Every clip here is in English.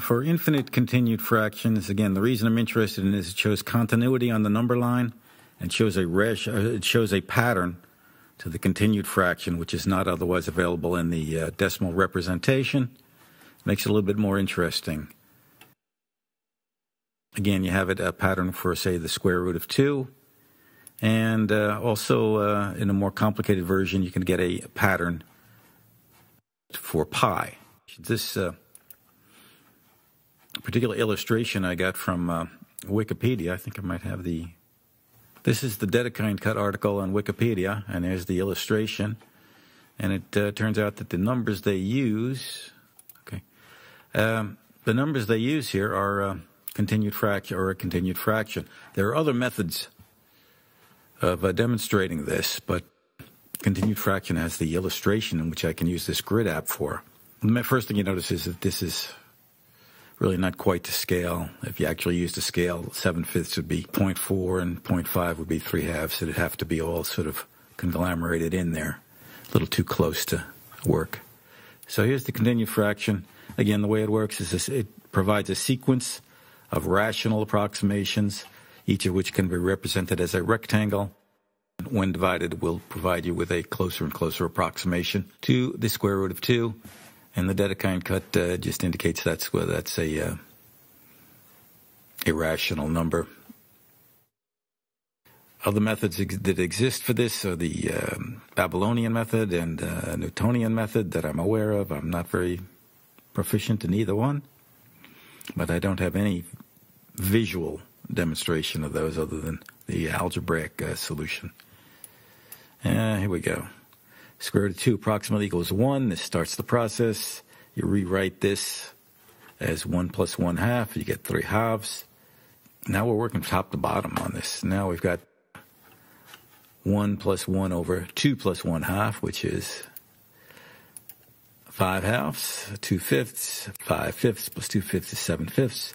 For infinite continued fractions, again, the reason I'm interested in is it shows continuity on the number line and shows a pattern to the continued fraction, which is not otherwise available in the decimal representation. Makes it a little bit more interesting. Again, you have it a pattern for, say, the square root of 2. And also in a more complicated version, you can get a pattern for pi. This particular illustration I got from Wikipedia, I think I might have the... This is the Dedekind cut article on Wikipedia, and there's the illustration. And it turns out that the numbers they use... Okay. The numbers they use here are a continued fraction. There are other methods of demonstrating this, but continued fraction has the illustration in which I can use this grid app for. The first thing you notice is that this is really not quite to scale. If you actually used a scale, 7/5 would be 0.4 and 0.5 would be 3/2. It'd have to be all sort of conglomerated in there. A little too close to work. So here's the continued fraction. Again, the way it works is this, it provides a sequence of rational approximations, each of which can be represented as a rectangle. When divided, will provide you with a closer and closer approximation to the square root of 2. And the Dedekind cut just indicates that's a rational number. Other methods that exist for this are the Babylonian method and Newtonian method that I'm aware of. I'm not very proficient in either one, but I don't have any visual demonstration of those other than the algebraic solution. Here we go. Square root of 2 approximately equals 1. This starts the process. You rewrite this as 1 plus 1/2. You get 3/2. Now we're working top to bottom on this. Now we've got 1 plus 1 over 2 plus 1/2, which is 5/2, 2/5. 5/5 plus 2/5 is 7/5.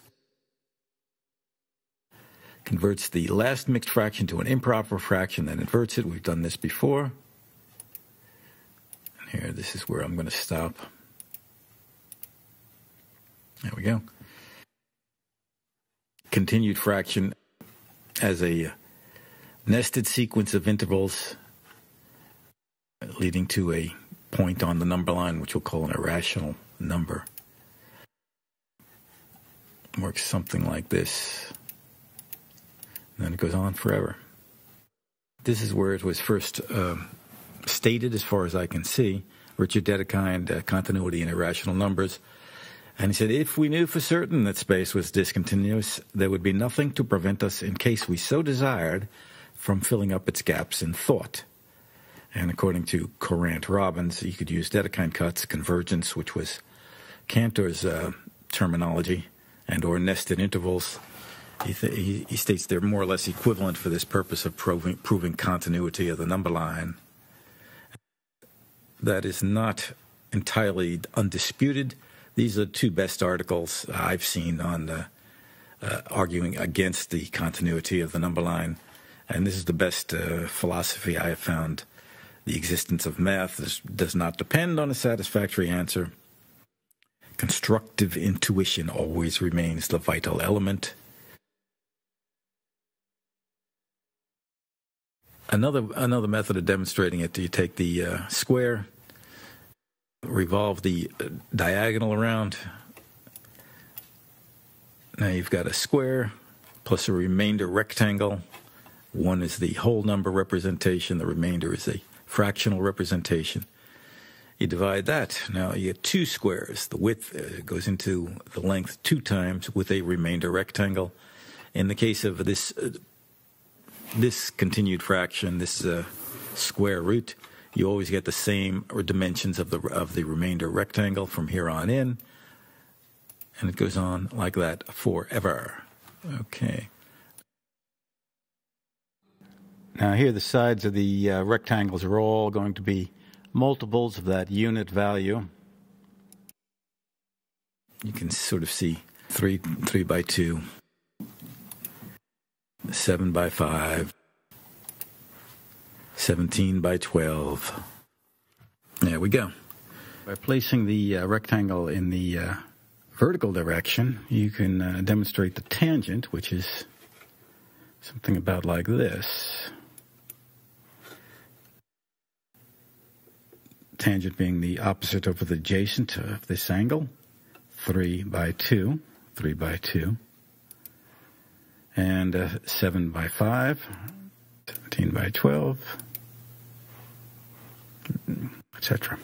Converts the last mixed fraction to an improper fraction, then inverts it. We've done this before. Here, this is where I'm going to stop. There we go. Continued fraction as a nested sequence of intervals leading to a point on the number line, which we'll call an irrational number. Works something like this. And then it goes on forever. This is where it was first... stated, as far as I can see, Richard Dedekind, Continuity in Irrational Numbers. And he said, if we knew for certain that space was discontinuous, there would be nothing to prevent us, in case we so desired, from filling up its gaps in thought. And according to Courant-Robbins, you could use Dedekind cuts, convergence, which was Cantor's terminology, and or nested intervals. He states they're more or less equivalent for this purpose of proving continuity of the number line. That is not entirely undisputed. These are the two best articles I've seen on arguing against the continuity of the number line. And this is the best philosophy I have found. The existence of math does not depend on a satisfactory answer. Constructive intuition always remains the vital element. Another method of demonstrating it, you take the square, revolve the diagonal around. Now you've got a square plus a remainder rectangle. One is the whole number representation. The remainder is a fractional representation. You divide that. Now you get two squares. The width goes into the length 2 times with a remainder rectangle. In the case of this continued fraction, this square root, you always get the same dimensions of the remainder rectangle from here on in, and it goes on like that forever. Okay. Now here the sides of the rectangles are all going to be multiples of that unit value. You can sort of see 3 by 2. 7 by 5, 17 by 12. There we go. By placing the rectangle in the vertical direction, you can demonstrate the tangent, which is something about like this. Tangent being the opposite over the adjacent of this angle, 3 by 2, and 7 by 5, 17 by 12, etc.